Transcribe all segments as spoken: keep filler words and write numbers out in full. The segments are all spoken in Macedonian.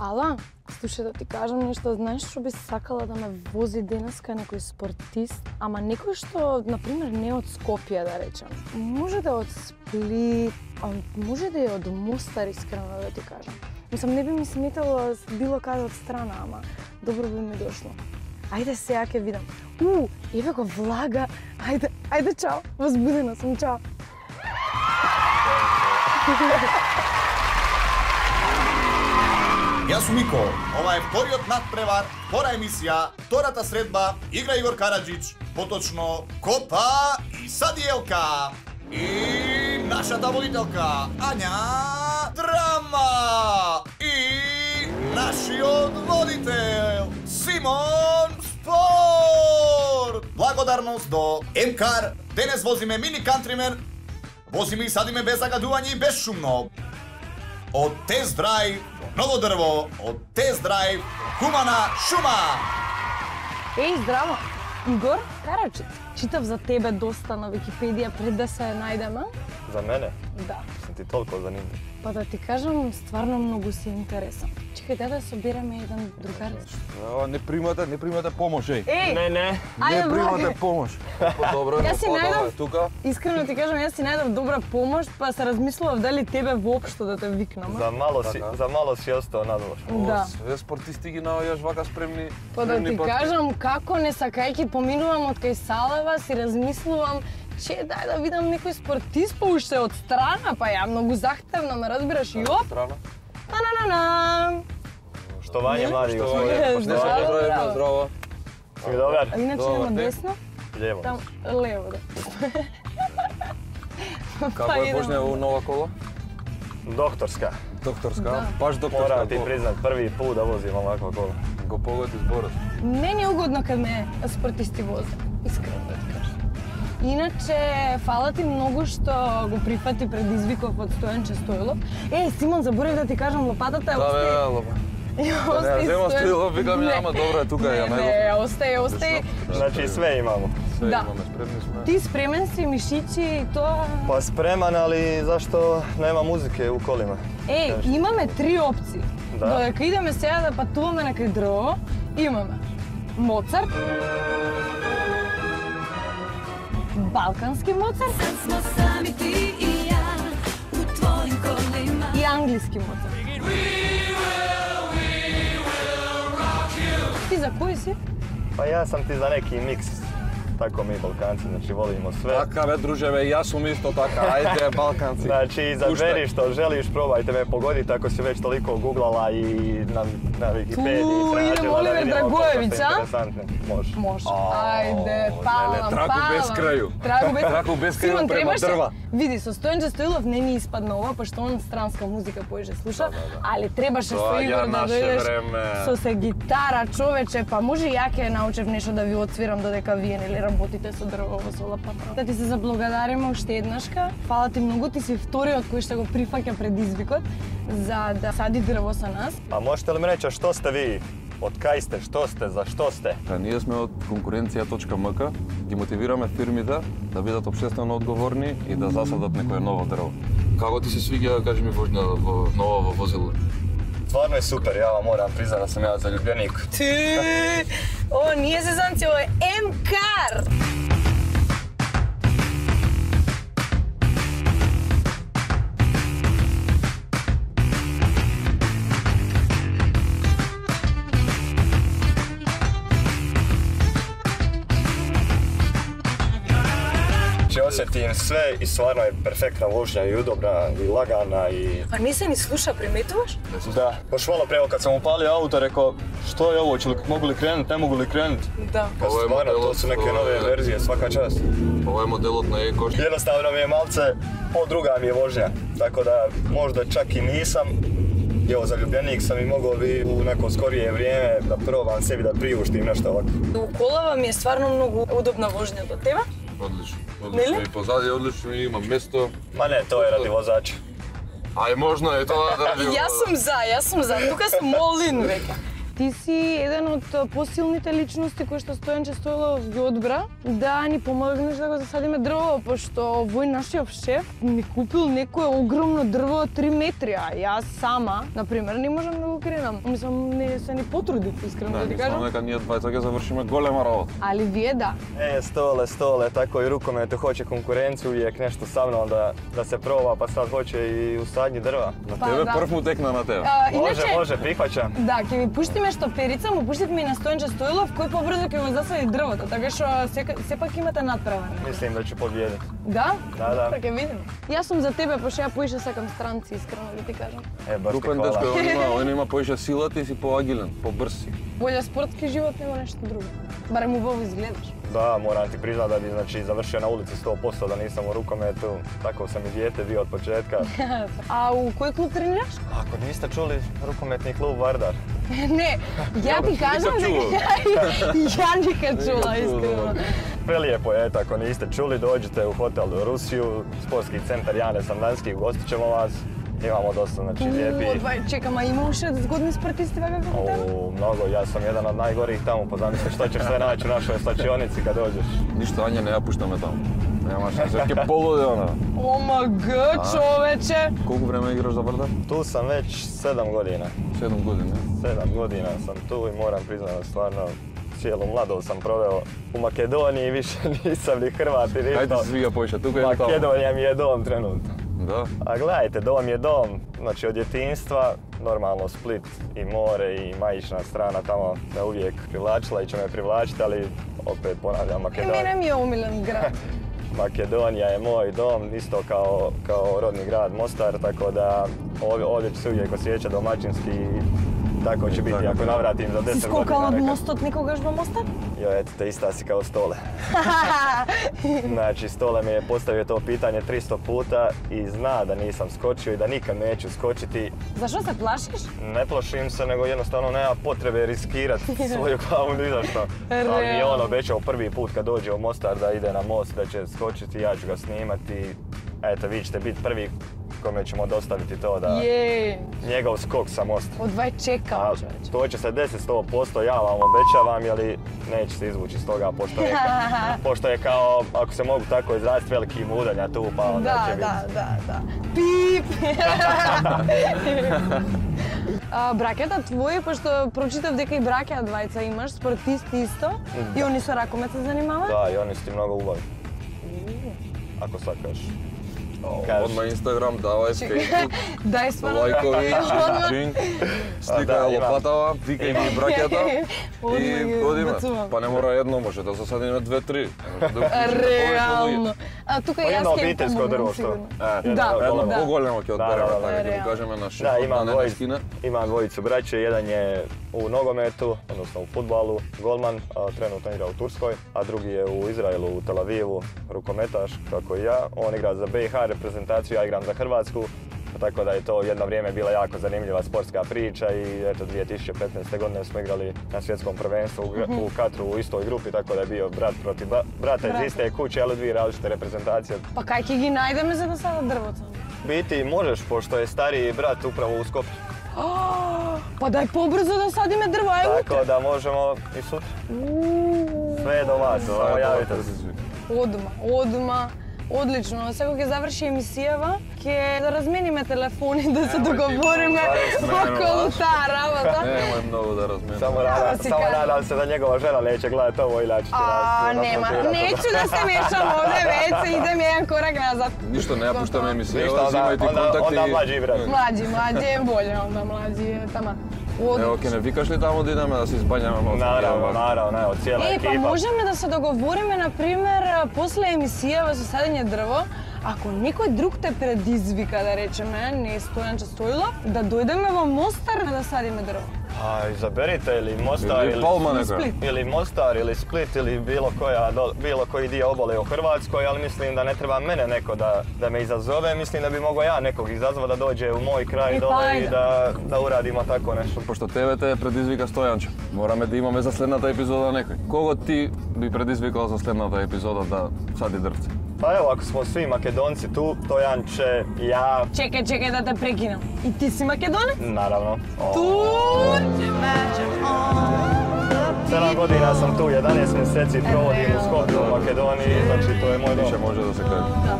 Ала, слушај да ти кажам нешто, знаеш што би сакала да ме вози денеска некој спортист, ама некој што, например, не од Скопје, да речам. Може да е од Сплит, може да е од Мостар, искрено да ти кажам. Мислам, не би ми сметало било каде од страна, ама добро би ми дошло. Ајде сега ќе видам. У, еве го влага. Ајде, ајде, чао. Возбудена сум, чао. Јас сум Мико. Ова е вториот надпревар, втора емисија, втората средба, игра Игор Караџиќ, поточно Копа и Садиелка. И нашата водителка Ања Драма. И нашиот водител Симон Спорт. Благодарност до М КАР. Денес возиме мини кантримен. Возиме и садиме без загадување и без шумно. Од Тест Драйв, ново дрво, од Тест Драйв, Хумана Шума. Еј, здраво! Игор Карачиќ, читав за тебе доста на Википедија пред да се најдеме. За мене? Да. Сам ти толку занимлив. Па да ти кажам, стварно многу си интересен. Чекај да собереме еден другар. Не примате, не примате помош, еј. Еј. Не, не. Не примате помош. Подобро. Јас си најдов тука. Искрено ти кажам, јас си најдов добра помош, па се размислував дали тебе воопшто да те викнам. За мало си, за мало си остана надолу. Да. Све спортисти ги наоѓаш вака спремни. Па да ти кажам, како не сакајќи поминувам од кај Салева, си размислувам че дај да видам некој спортист по уште од страна, па ја многу захтевно, ме разбираш, јоп. Та-на-на-на! Штовање, млади, господи. Штовање, здраво, здраво. Си ми добар? Иначе нема десно? Лево. Там, лево, да. Како е божне во нова кола? Докторска. Докторска? Баш докторска. Мора ти признат, први пул да возим оваква кола. Го погоди зборот. Не ни угодно кад ме спортисти возе. Искрено да ти кажа. Иначе, фала ти многу што го прифати предизвиков од Стоjanče Stojilov. Е, Симон, заборев да ти кажам, лопатата е остај. Да, бе, лопа. Не, зема Стоилов, викам ја, ама добро е тука. Не, не, остај, остај. Значи, све имамо. Све имаме, спремни сме. Ти спремен си, мишиќи и тоа? Па спремен, али зашто нема музике у колима. Е, имаме три опции. Додека идеме сега да патуваме некај дрво, имаме Моцарт, балкански Моцарт и англиски Моцарт. Ти за кој си? Па јас сам ти за неки микс. Тако ми балканци, значи волимо све. Така бе, друже, бе, јас сум исто така, ајде балканци. Значи, забери што желиш, пробајте ме погодите ако си веќе толико гуглала и на Википедија тражила да видиме колко се интересантни. Може. Може. Ајде, палам, палам. Траку без крају. Траку без крају према дрва. Види, со Стоjanče Stojilov не ни испадна ова, пошто он странска музика поише слуша, али требаше со Игор да дојдеш со се гитара, човече, па може ја ќе научев нешто да ви отсвирам додека вие нели работите со дрво во со лопата. Да ти се заблагодариме уште еднашка. Фала ти многу, ти си вториот кој што го прифаќа предизвикот за да сади дрво со нас. А можете ли ми рече што сте ви? Од кај сте, што сте, за што сте? Та ние сме од конкуренција точка ем ка, ги мотивираме фирмите да бидат општествено одговорни и да засадат некое ново дрво. Како ти се свиѓа, кажи ми, вожња во ново во возило? Стварно е супер, ја морам призна да сам ја заљубеник. Ти! О, ние се замци, ово е М КАР. Osjetim sve i stvarno je perfektna vožnja i udobna i lagana i... Pa nisi ni sluša, primetuvaš? Da. Baš malo preo kad sam upalio auto, rekao što je ovo, mogu li krenuti, ne mogu li krenuti? Da. Stvarno, to su neke nove verzije, svaka čast. Ovo je modelot na ekošt. Jednostavno mi je malce, po druga mi je vožnja. Tako da možda čak i nisam. Evo, zaljubljenik sam i mogao bi u neko skorije vrijeme da probam sebi da priuštim nešto ovako. U kolava mi je stvarno mnogo udobna vožnja do teba. Одлично, одлично и позади одлично и има место. Ма не, тоа е ради возач. Ај можна е тоа ради. Јас сум за, јас сум за. Тука сум молин веќе. Ти си еден од посилните личности кои што Стоjanče Stojilov ги одбра да ни помогнеш да го засадиме дрво, пошто овој нашиот шеф ми купил некое огромно дрво три метри, а јас сама, например, не можам да го кренам. Мислам, не се ни потрудив, искрено да ти кажам. Да, мислам дека ние двајца ќе завршиме голема работа. Али вие да. Е, Stole, Stole, тако и рукомет хоче конкуренција, увек нешто са мном да да се проба, па сад хоче и усадни дрва. На па, тебе да. Прв му текна на тебе. А, може, иначе... може, прихваќам. Да, ќе ви пуштиме што перица, му пуштивме и на Стоjanče Stojilov, кој побрзо ќе го засади дрвото, така што сепак сепак имате надправа. Мислим да ќе победи. Да? Да, да. Така видим. Јас сум за тебе, пошто ја поише сакам странци, искрено да ти кажам. Е, баш така. Купен дечко, он има, он има поише сила, ти си поагилен, побрз си. Боље спортски живот нема нешто друго. Барем убаво изгледаш. Да, морам ти признат да би, значи, завршио на улици сто проценти, да не сам во рукомету, тако сам и дијете ви од почетка. А у кој клуб тренираш? Ако не сте чули, рукометни клуб Vardar. Не, ја ти кажам дека ја никад чула, искрено. Prelijepo je, ako niste čuli, dođite u hotel do Rusiju, sportski centar Jane Samdanski, ugostit ćemo vas. Imamo dosta, znači, lijepi... Čekam, a ima uše zgodni sportisti vega kako tamo? Mnogo, ja sam jedan od najgorih tamo, pa zamislim što ćeš sve naći u našoj slačionici kad dođeš. Ništa, Anja, ne napušta me tamo. Nema šanse, jer je poludio ona. O em ge, čoveče! Koliko vremena igraš za Vardar? Tu sam već sedam godina. Sedam godina? Sedam godina sam tu i moram priznati, stvarno... Cijelu mladost sam proveo u Makedoniji, više nisam ni Hrvat i ništa. Ajde svi ga početi, tu ga je tamo. Makedonija mi je dom trenutno. Da? A gledajte, dom je dom. Znači od djetinjstva, normalno Split i more i majična strana tamo me uvijek privlačila i će me privlačiti, ali opet ponavljam Makedonija. I mene mi je umiljen grad. Makedonija je moj dom, isto kao, kao rodni grad Mostar, tako da ovdje ću se uvijek osjećati domaćinski. Tako će biti, ako navratim za deset godina. Si skokala od mosta od nekogaš do Mostar? Jo, eto te, ista si kao Stole. Znači, Stole mi je postavio to pitanje tristo puta i zna da nisam skočio i da nikad neću skočiti. Zašto se plašiš? Ne plašim se, nego jednostavno nema potrebe riskirati svoju glavu ni zašto. Ali mi je on obećao prvi put kad dođe u Mostar da ide na most, da će skočiti, ja ću ga snimati. Eto, vi ćete biti prvi kome ćemo dostaviti to da Jej. Njegov skok sa mosta. Odvaj čekao. To će se desiti sto posto, ja vam obećavam, ali neće se izvući iz toga, pošto je, pošto je kao, ako se mogu tako izraziti, veliki mudanja tu, pa onda da, će biti. Da, da, da. Pip! A, braketa tvoji, pošto pročitav deka i braketa dvajca imaš, sportisti isto, da. I oni su rakometa zanimali? Da, i oni su ti mnogo ubavi. Ako sakaš. Odmah Instagram, davaj Facebook, lajkovi, čin, slikaj lopatava, dikaj mi braketa i odime. Pa ne mora jedno, može da zasadime dve, tri. Realno. Jedno obiteljsko drvo, što? Jedno pogolemo ke odberemo, tako da pokažeme na šest. Imam dvojicu braće, jedan je u nogometu, odnosno u futbalu, golman, trenutno igra u Turskoj, a drugi je u Izraelu, u Tel Avivu, rukometaš, kako i ja. On igra za be ha reprezentaciju, ja igram za Hrvatsku, tako da je to jedno vrijeme bila jako zanimljiva sportska priča i eto dvije tisuće petnaeste godine smo igrali na svjetskom prvenstvu u Katru u istoj grupi, tako da je bio brat protiv brata iz iste kuće, ali dvije različite reprezentacije. Pa kaj ki gi najdeme za sada drvoca? Biti možeš, pošto je stariji brat upravo u Skopju. Pa daj pobrzo da sadime drvo, aj utre. Tako da možemo i sutra. Sve do vas, samo javite se. Odma, odma. Одлично, секој ќе заврши емисијава, ќе да размениме телефони да се договориме околу таа работа. Немој многу да размениме. Само надам, само надам се да негова жена неќе гледат ово или ќе нас. А нема, неќе да се мешам овде веќе, идем еден корак назад. Ништо не ја пуштаме емисијава, взимајте контакти. Онда млади брат. Млади, млади е боље, онда млади е тама. Evo, ke ne vikaš li tamo da ideme da se izbanjamo malo? Naravno, naravno, evo, cijela ekipa. E, pa možeme da se dogovorime, na primer, posle emisijeva za sadenje drvo, ako nikoj drug te predizvika, da rečeme, ne Stojanče Stojilov, da dojdeme vo Mostar da sadime drvo. Pa, izaberite ili Mostar ili Mostar ili Split ili bilo koji dio obale u Hrvatskoj, ali mislim da ne treba mene neko da me izazove, mislim da bi mogao ja nekog izazva da dođe u moj kraj dole i da uradimo tako nešto. Pošto tebe te predizvika Stojanče, morame da imame za sledната epizoda nekoj. Kogo ti bi predizvikao za sledната epizoda da sadi drvce? Pa evo, ako smo svi Makedonci tu, Stojanče, ja... Čekaj, čekaj da te prekinem. I ti si Makedonac? Naravno. sedam godina sam tu, jedanaest mjeseci provodim u Skoplju u Makedoniji, znači to je moj dom. Više može da se kaže.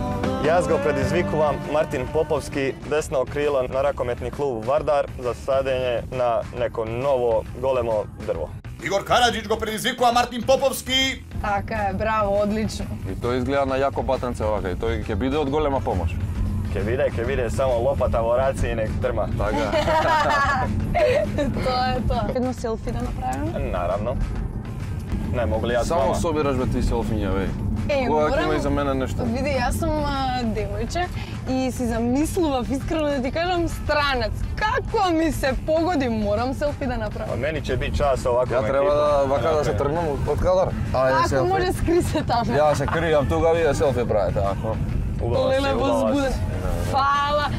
Jaz go predizvikuvam Martin Popovski, desno krilo na rakometni klub Vardar za sadenje na neko novo golemo drvo. Igor Karačić go predizvikuva Martin Popovski. Така е, браво, одлично. И тој изгледа на јако батанце овака и тој ќе биде од голема помош. Ќе биде, ќе биде само лопата во раце и нек трма. Така. Тоа е тоа. Едно селфи да направиме? Наравно. Не мога ли јас само собираш бе ти селфиња, веј. Е, морам, види, јас сум девојче и си замислував искрено да ти кажам странец. Како ми се погоди, морам селфи да направам. Мене ќе би час овако. Ја треба да вака да се тргнам од кадар. Ако може скри се таму. Ја се кријам тука, види селфи правите, ако. Леле, возбуден. Фала.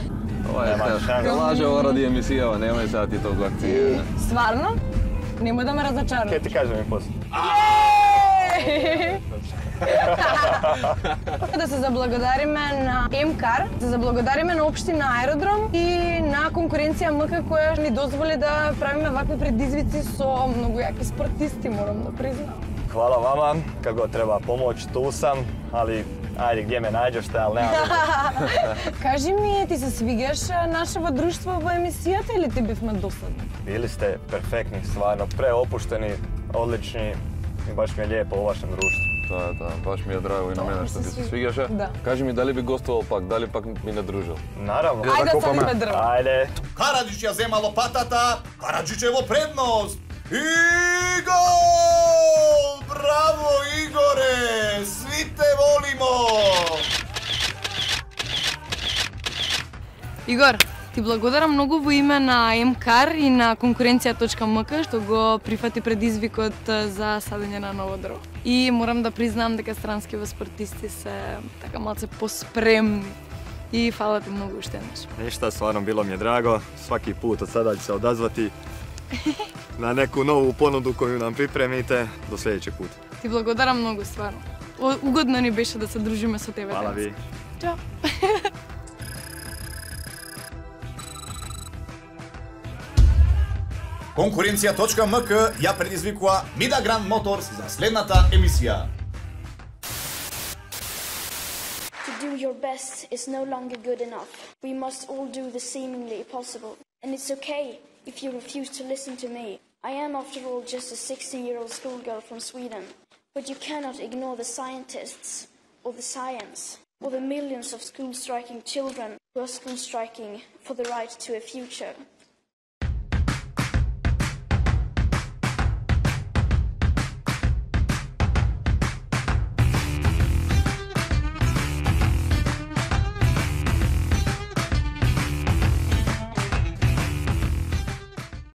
Ова е тешка лажа ради емисијава, немај сега ти толку акција. Сварно? Немој да ме разочаруваш. Ке ти кажам и после. Да се заблагодариме на М КАР, да се заблагодариме на Општина Аеродром и на конкуренција точка ем ка која ни дозволи да правиме вакви предизвици со многу јаки спортисти, морам да признам. Хвала вама, како треба помош, ту сам, али ајде где ме најдеш, тоа немам. Кажи ми, ти се свигаш нашево друштво во емисијата или ти бевме досадни? Били сте перфектни, стварно преопуштени, одлични и баш ми е лепо во вашем друштво. Да, да, баш ми е драго и на мене што ти се свигаше. Кажи ми, дали би гостувал пак, дали пак ми не дружил? Наравно. Ајде да садиме дрво. Ајде. Караджич ја зема лопатата, Караджич е во предност. И гол! Браво, Игоре! Свите волимо! Игор, ти благодарам многу во име на М КАР и на конкуренција точка ем ка што го прифати предизвикот за садење на ново дрво. И морам да признам дека странскиве спортисти се така малце поспремни. И фала ти многу уште еднаш. Нешто, стварно било ми е драго. Сваки пут од сада ќе се одазвати на неку нову понуду коју нам припремите до следеќи пут. Ти благодарам многу, стварно. Угодно ни беше да се дружиме со тебе. Фала ви. Чао. Конкуренција точка ем ка ја предизвикува Mida Grand Motors за следната емисија. To do your best is no longer good enough. We must all do the seemingly impossible. And it's okay if you refuse to listen to me. I am after all just a sixteen-year-old schoolgirl from Sweden. But you cannot ignore the scientists or the science or the millions of school striking children who are school striking for the right to a future.